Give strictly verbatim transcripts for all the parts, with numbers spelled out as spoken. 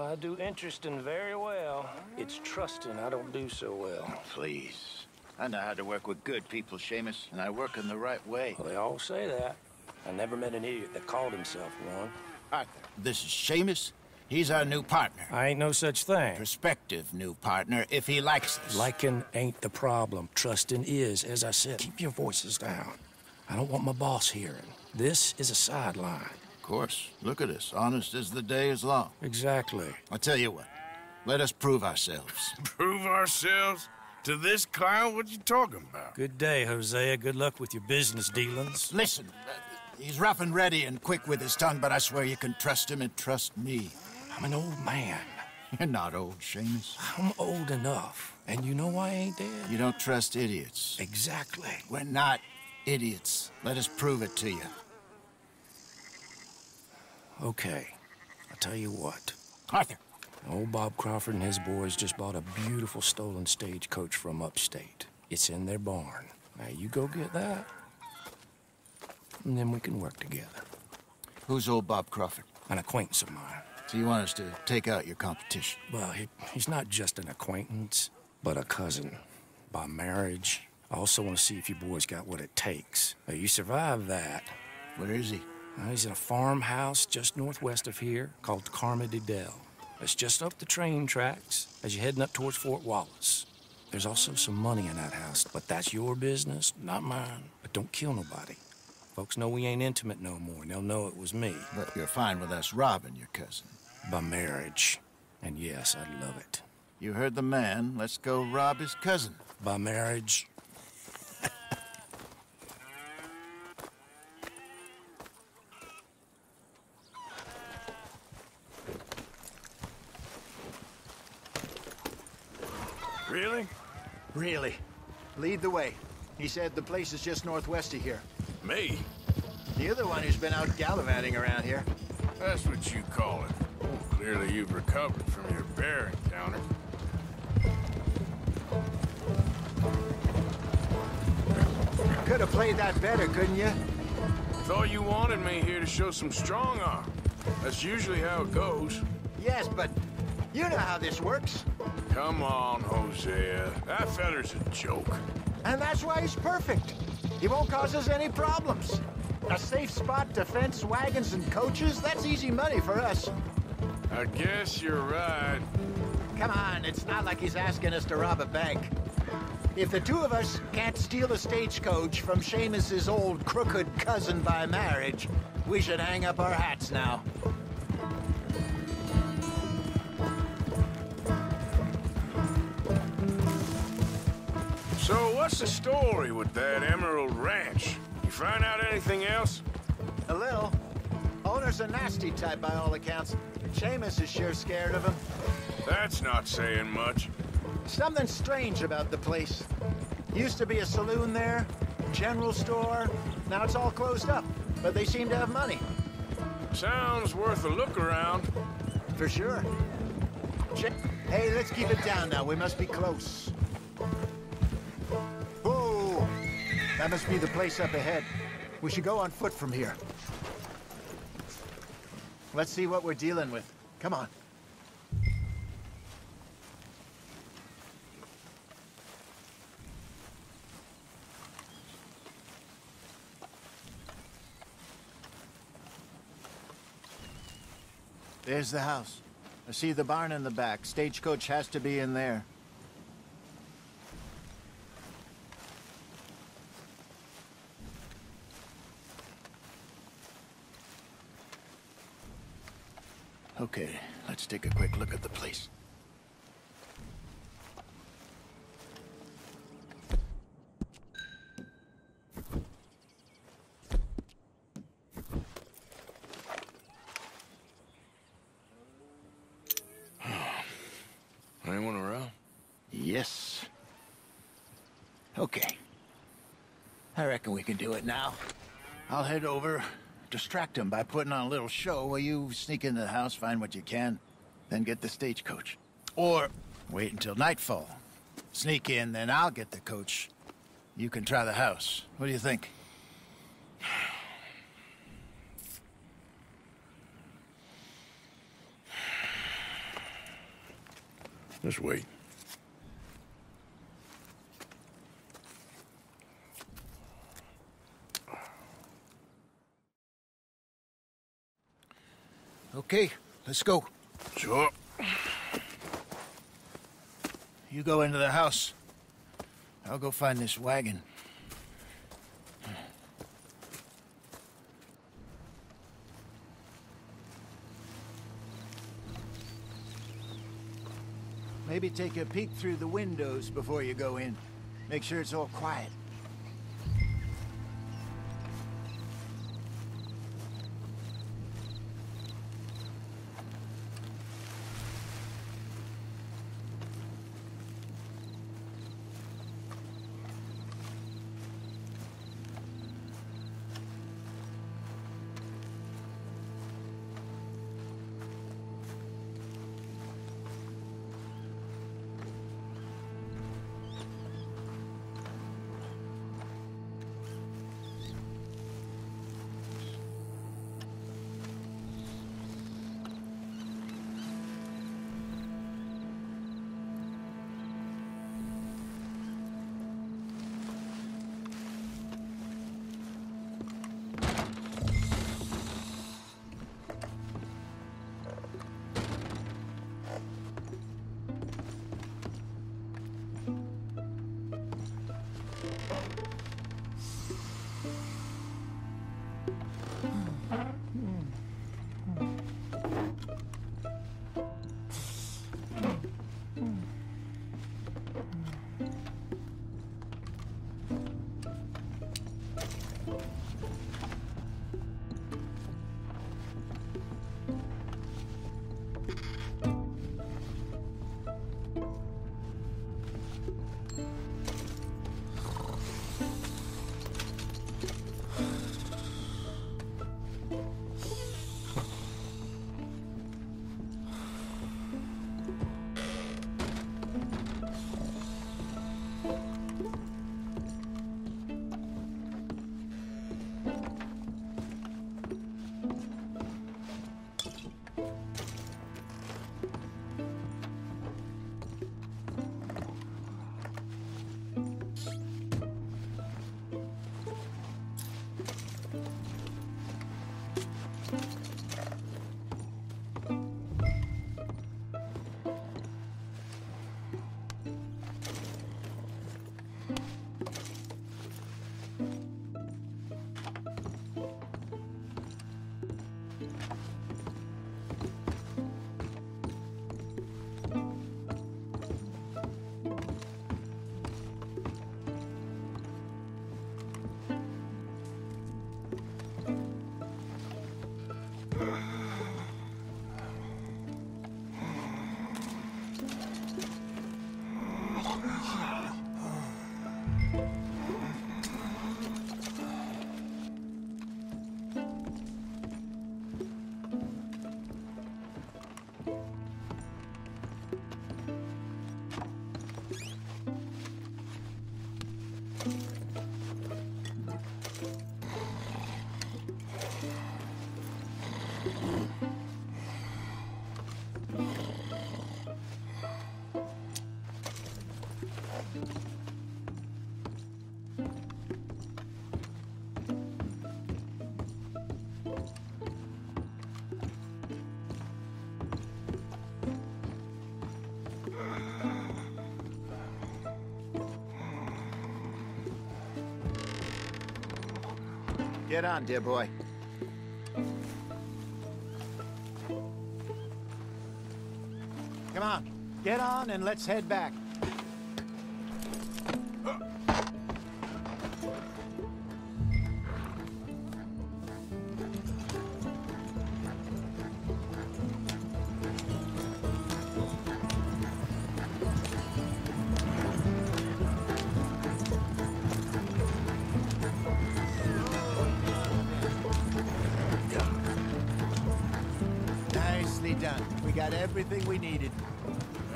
I do interesting very well. It's trusting I don't do so well. Please. I know how to work with good people, Seamus, and I work in the right way. Well, they all say that. I never met an idiot that called himself one. Arthur, this is Seamus. He's our new partner. I ain't no such thing. Prospective new partner, if he likes us. Liking ain't the problem. Trusting is, as I said. Keep your voices down. I don't want my boss hearing. This is a sideline. Of course. Look at us. Honest as the day is long. Exactly. I'll tell you what. Let us prove ourselves. Prove ourselves? To this clown? What you talking about? Good day, Hosea. Good luck with your business dealings. Listen, uh, he's rough and ready and quick with his tongue, but I swear you can trust him and trust me. I'm an old man. You're not old, Seamus. I'm old enough, and you know I ain't dead. You don't trust idiots. Exactly. We're not idiots. Let us prove it to you. Okay. I'll tell you what. Arthur. Old Bob Crawford and his boys just bought a beautiful stolen stagecoach from upstate. It's in their barn. Now, you go get that, and then we can work together. Who's old Bob Crawford? An acquaintance of mine. So you want us to take out your competition? Well, he, he's not just an acquaintance, but a cousin. By marriage. I also want to see if you boys got what it takes. Now, you survive that. Where is he? Now, he's in a farmhouse just northwest of here called Carmody Dell. It's just up the train tracks as you're heading up towards Fort Wallace. There's also some money in that house, but that's your business, not mine. But don't kill nobody. Folks know we ain't intimate no more, and they'll know it was me. But you're fine with us robbing your cousin. By marriage. And yes, I'd love it. You heard the man. Let's go rob his cousin. By marriage. Really? Really. Lead the way. He said the place is just northwest of here. Me? You're the one who's been out gallivanting around here. That's what you call it. Well, clearly you've recovered from your bear encounter. Could have played that better, couldn't you? Thought you wanted me here to show some strong arm. That's usually how it goes. Yes, but you know how this works. Come on, Hosea. That feller's a joke. And that's why he's perfect. He won't cause us any problems. A safe spot to fence wagons and coaches, that's easy money for us. I guess you're right. Come on, it's not like he's asking us to rob a bank. If the two of us can't steal a stagecoach from Seamus's old crooked cousin by marriage, we should hang up our hats now. So what's the story with that Emerald Ranch? You find out anything else? A little. Owner's a nasty type by all accounts. Seamus is sure scared of him. That's not saying much. Something strange about the place. Used to be a saloon there, general store. Now it's all closed up, but they seem to have money. Sounds worth a look around. For sure. Hey, let's keep it down now. We must be close. That must be the place up ahead. We should go on foot from here. Let's see what we're dealing with. Come on. There's the house. I see the barn in the back. Stagecoach has to be in there. Okay, let's take a quick look at the place. Anyone around? Yes. Okay. I reckon we can do it now. I'll head over. Distract him by putting on a little show while you sneak into the house, find what you can, then get the stagecoach. Or wait until nightfall. Sneak in, then I'll get the coach. You can try the house. What do you think? Just wait. Okay, let's go. Sure. You go into the house. I'll go find this wagon. Maybe take a peek through the windows before you go in. Make sure it's all quiet. Get on, dear boy. Come on, get on and let's head back. Got everything we needed.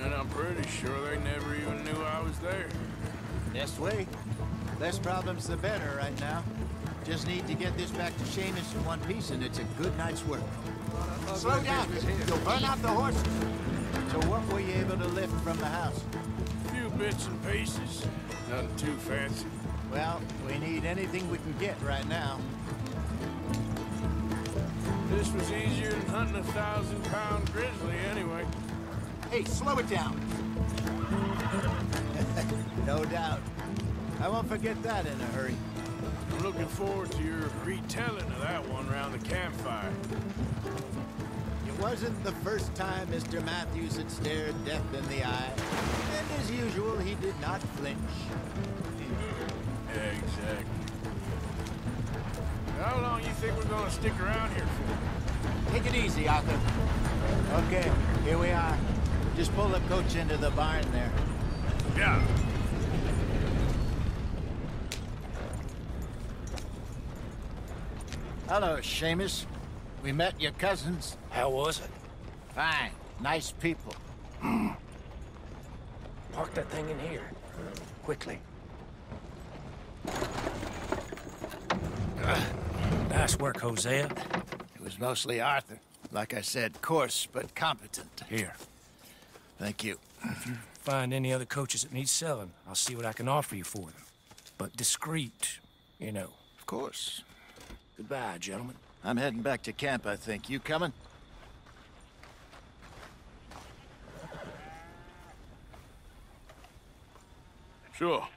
And I'm pretty sure they never even knew I was there. This way. Less problems the better right now. Just need to get this back to Seamus in one piece and it's a good night's work. Slow down! You'll burn out the horses. So So what were you able to lift from the house? A few bits and pieces. Nothing too fancy. Well, we need anything we can get right now. This was easier than hunting a thousand-pound grizzly anyway. Hey, slow it down. No doubt. I won't forget that in a hurry. I'm looking forward to your retelling of that one around the campfire. It wasn't the first time Mister Matthews had stared death in the eye, and as usual, he did not flinch. Exactly. How long you think we're gonna stick around here for? Take it easy, Arthur. Okay, here we are. Just pull the coach into the barn there. Yeah. Hello, Seamus. We met your cousins. How was it? Fine. Nice people. Mm. Park that thing in here. Quickly. Uh, nice work, Hosea. It was mostly Arthur. Like I said, coarse but competent. Here. Thank you. If you find any other coaches that need selling, I'll see what I can offer you for them. But discreet, you know. Of course. Goodbye, gentlemen. I'm heading back to camp, I think. You coming? Sure.